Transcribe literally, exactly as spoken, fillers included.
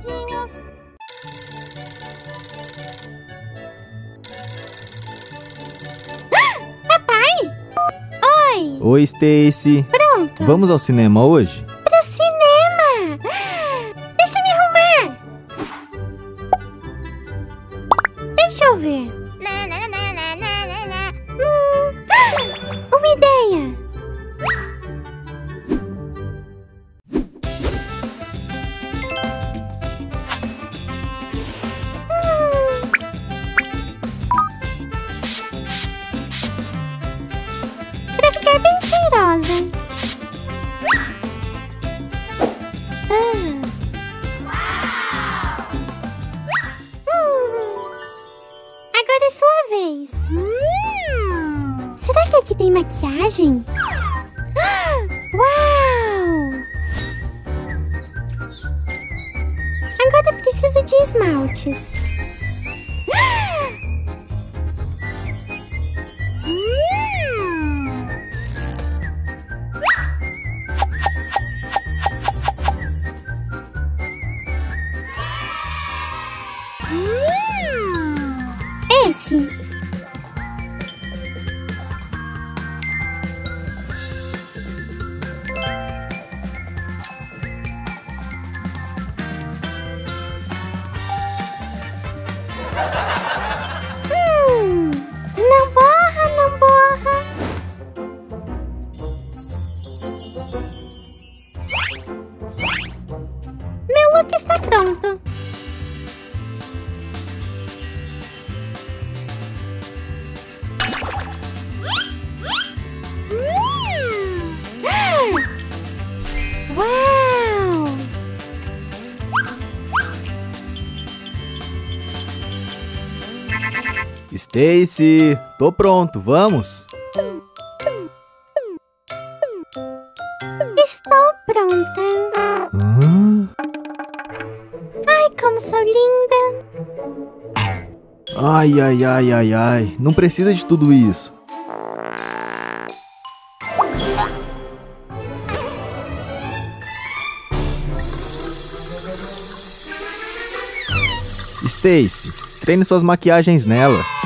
pequeños. ¡Ah! Papai! Oi! Oi, Stacy. Pronto. Vamos ao cinema hoje? Pro cinema! Deixa eu me arrumar. Deixa eu ver. Na, na, na, na, na, na. Hum. Ah! Uma ideia! Será que aqui tem maquiagem? Ah, uau! Agora preciso de esmaltes. Ah! Esse. Hum, não borra, não borra. Meu look está pronto. Stacy, tô pronto, vamos? Estou pronta. Hã? Ai, como sou linda. Ai, ai, ai, ai, ai. Não precisa de tudo isso. Stacy, treine suas maquiagens nela.